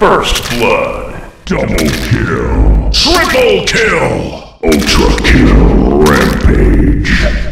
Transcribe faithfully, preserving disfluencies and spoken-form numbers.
First blood. Double kill. Triple kill. Ultra kill. Rampage.